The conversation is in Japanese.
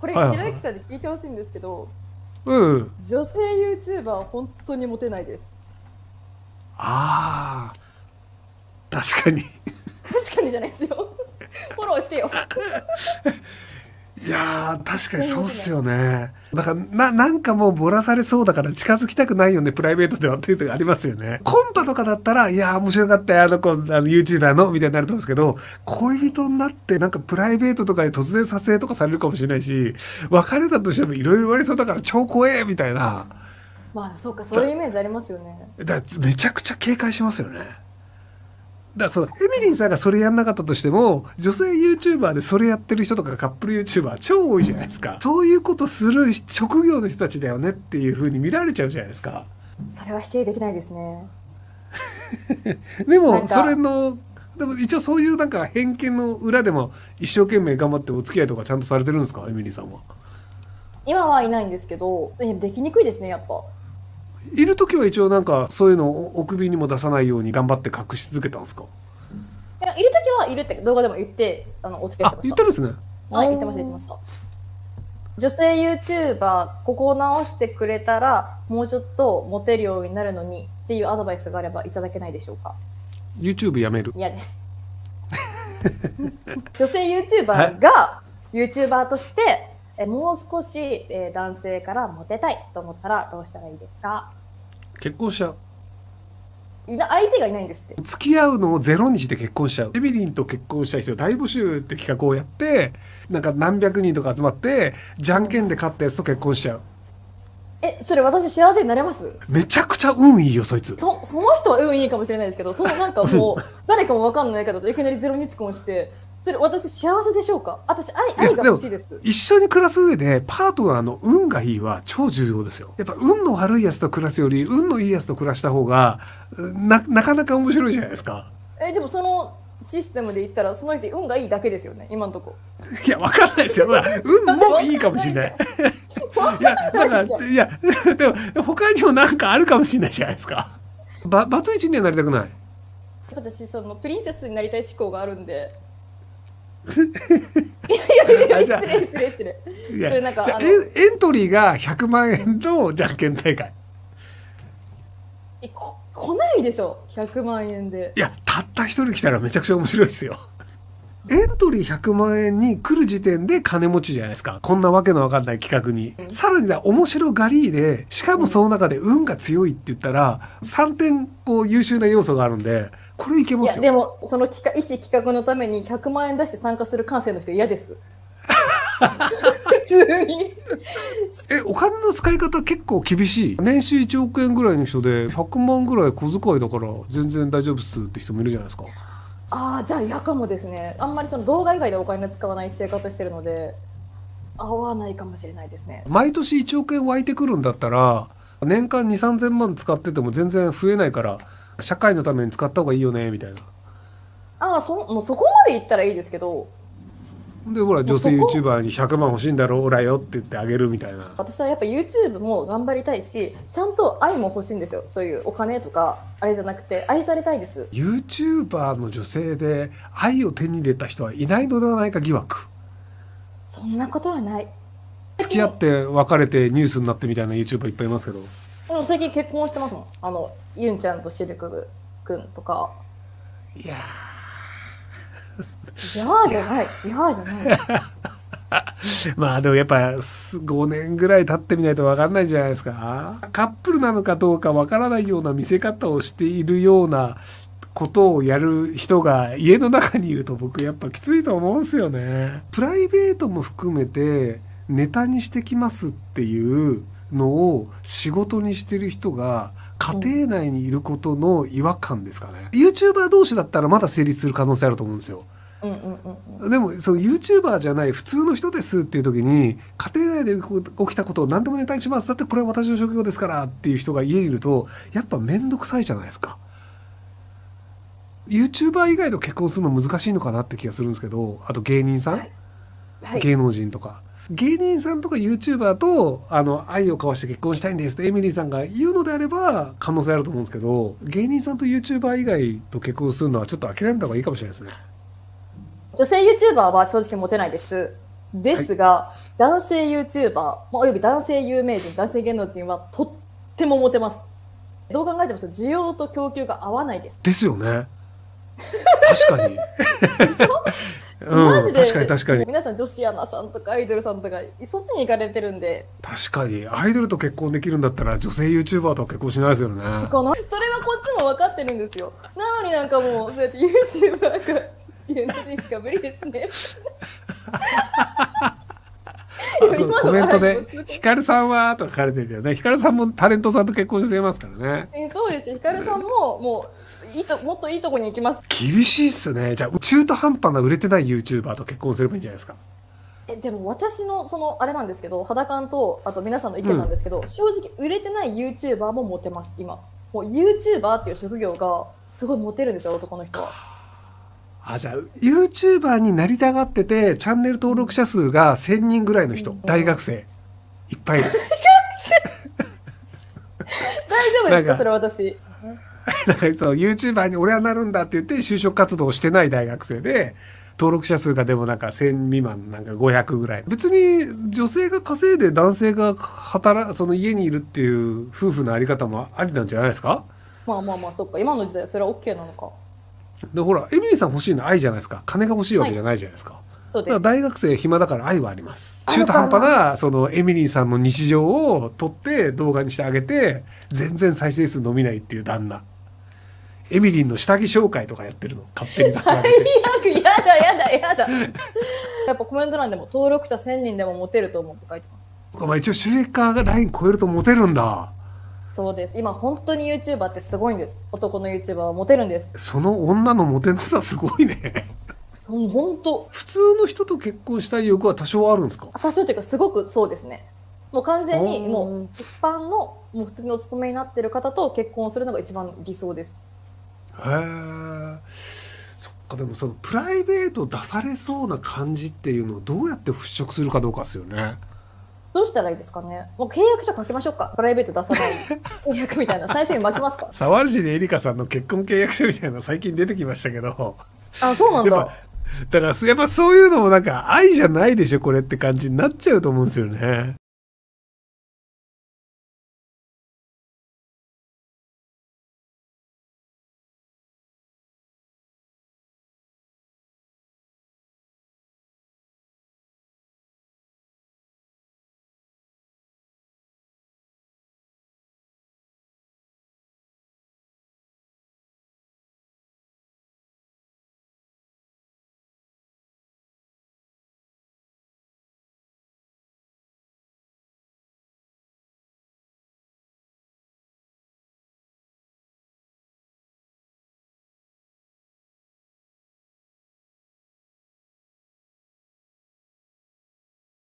これ、ひろゆきさんに聞いてほしいんですけど、うん、女性 YouTuber は本当にモテないです。ああ、確かに。確かにじゃないですよ。フォローしてよ。いやー、確かにそうっすよね。だからなんかもうぼらされそうだから近づきたくないよね、プライベートではっていうのがありますよね。コンパとかだったら、いやー面白かったよ、あの子、YouTuber のみたいになると思うんですけど、恋人になってなんかプライベートとかで突然撮影とかされるかもしれないし、別れたとしてもいろいろ言われそうだから超怖えみたいな。まあそうか、そういうイメージありますよね。だからめちゃくちゃ警戒しますよね。だそう、エミリーさんがそれやんなかったとしても、女性 YouTuber でそれやってる人とかカップル YouTuber 超多いじゃないですか。そういうことする職業の人たちだよねっていう風に見られちゃうじゃないですか。それは否定できないですね。でもそれのでも一応そういうなんか偏見の裏でも一生懸命頑張ってお付き合いとかちゃんとされてるんですか、エミリーさんは。今はいないんですけど、できにくいですね、やっぱ。いる時は一応なんかそういうのをお首にも出さないように頑張って隠し続けたんですか。いる時はいるって動画でも言って、お付き合いしてました。言ってるんですね。はい、言ってました、言ってました。女性ユーチューバー、ここを直してくれたらもうちょっとモテるようになるのにっていうアドバイスがあればいただけないでしょうか。YouTube やめる。嫌です。女性ユーチューバーがユーチューバーとして。もう少し男性からモテたいと思ったらどうしたらいいですか。結婚しちゃう。相手がいないんですって。付き合うのをゼロにして結婚しちゃう。エミリンと結婚した人大募集って企画をやって、なんか何百人とか集まってじゃんけんで勝ったやつと結婚しちゃう。それ私幸せになれます。めちゃくちゃ運いいよそいつ。その人は運いいかもしれないですけど、なんかもう誰かも分かんない方といきなりゼロ日婚して、それ私幸せでしょうか。私愛が欲しいです。一緒に暮らす上でパートナーの運がいいは超重要ですよ。やっぱ運の悪いやつと暮らすより運のいいやつと暮らした方が なかなか面白いじゃないですか。でもそのシステムで言ったらその人運がいいだけですよね、今のとこ。いや分かんないですよ。運もいいかもしれない。いやでも他にもなんかあるかもしれないじゃないですか。バツイチにはなりたくない。私そのプリンセスになりたい思考があるんで。いやなんかエントリーが100万円のじゃんけん大会。来ないでしょ100万円で。いやたった一人来たらめちゃくちゃ面白いですよ。エントリー100万円に来る時点で金持ちじゃないですか、こんなわけのわかんない企画に。さらに面白がりで、しかもその中で運が強いって言ったら3点こう優秀な要素があるんで、これいけますよ。いやでもその一企画のために100万円出して参加する感性の人嫌です。普通にお金の使い方結構厳しい。年収1億円ぐらいの人で100万ぐらい小遣いだから全然大丈夫っすって人もいるじゃないですか。ああ、じゃあ嫌かもですね。あんまりその動画以外でお金使わない生活してるので合わないかもしれないですね。毎年1億円湧いてくるんだったら年間 2,3000 万使ってても全然増えないから社会のために使った方がいいよねみたいな。ああ、もうそこまで言ったらいいですけど。でほら女性 YouTuber に100万欲しいんだろうらよって言ってあげるみたいな。私はやっぱ YouTube も頑張りたいし、ちゃんと愛も欲しいんですよ。そういうお金とかあれじゃなくて愛されたいです。 YouTuber の女性で愛を手に入れた人はいないのではないか疑惑。そんなことはない。付き合って別れてニュースになってみたいな YouTuber いっぱいいますけど。でも最近結婚してますもん、ユンちゃんとシルクくんとか。いやーいやーじゃない、いやーじゃない。まあでもやっぱ5年ぐらい経ってみないと分かんないんじゃないですか。カップルなのかどうか分からないような見せ方をしているようなことをやる人が家の中にいると僕やっぱきついと思うんですよね。プライベートも含めてネタにしてきますっていうのを仕事にしてる人が家庭内にいることの違和感ですかね。YouTuber 同士だったらまだ成立する可能性あると思うんですよ。でもその YouTuber じゃない普通の人ですっていう時に家庭内で起きたことを何でもネタにします、だってこれは私の職業ですからっていう人が家にいるとやっぱ面倒くさいじゃないですか。 YouTuber 以外と結婚するの難しいのかなって気がするんですけど、あと芸人さん、はい、芸能人とか。芸人さんとか YouTuber と愛を交わして結婚したいんですってエミリーさんが言うのであれば可能性あると思うんですけど、芸人さんと YouTuber 以外と結婚するのはちょっと諦めた方がいいかもしれないですね。女性 YouTuber は正直モテないです。ですが、は男性 YouTuber および男性有名人、男性芸能人はとってもモテます。どう考えても需要と供給が合わないです。ですよね。確かに。でしょ。マジで、確かに確かに。皆さん女子アナさんとかアイドルさんとかそっちに行かれてるんで。確かにアイドルと結婚できるんだったら女性 YouTuber とは結婚しないですよね。それはこっちも分かってるんですよ。なのになんかもうそうやって YouTuber が芸能人しか無理ですね。コメントで「ヒカルさんは?」とか書かれてるけどね、ヒカルさんもタレントさんと結婚していますからね。そうです。ヒカルさんももうもっといいとこに行きます。厳しいっすね。じゃあ中途半端な売れてない YouTuber と結婚すればいいんじゃないですか。でも私のそのあれなんですけど、肌感とあと皆さんの意見なんですけど、正直売れてない YouTuber もモテます。今もう YouTuber っていう職業がすごいモテるんですよ、男の人は。あ、じゃあ YouTuber になりたがっててチャンネル登録者数が1000人ぐらいの人、大学生いっぱいいる。大丈夫ですかそれ。私なんかいつも YouTuber に俺はなるんだって言って就職活動してない大学生で、登録者数がでもなんか1000未満、なんか500ぐらい。別に女性が稼いで男性がその家にいるっていう夫婦のあり方もありなんじゃないですか。まあまあまあ、そっか、今の時代それは OK なのか。でほら、エミリーさん欲しいのは愛じゃないですか。金が欲しいわけじゃないじゃないですか。はい、だ大学生暇だから愛はあります。中途半端なそのエミリーさんの日常を撮って動画にしてあげて、全然再生数伸びないっていう旦那。エミリーの下着紹介とかやってるの勝手に。最悪。やだやだやだ。やっぱコメント欄でも登録者1000人でもモテると思うって書いてます。まあ一応収益化がライン超えるとモテるんだ。そうです。今本当に YouTuber ってすごいんです。男の YouTuber はモテるんです。その女のモテなさすごいね。本当。普通の人と結婚したい欲は多少あるんですか。多少というかすごく、そうですね。もう完全にもう一般のもう普通にお勤めになってる方と結婚するのが一番理想です。へえ。そっか。でもそのプライベート出されそうな感じっていうのをどうやって払拭するかどうかですよね。どうしたらいいですかね。もう契約書書きましょうか。プライベート出さない契約みたいな、最初に巻きますか。沢尻エリカさんの結婚契約書みたいな最近出てきましたけど。あ、そうなんだ。だからやっぱそういうのもなんか愛じゃないでしょこれって感じになっちゃうと思うんですよね。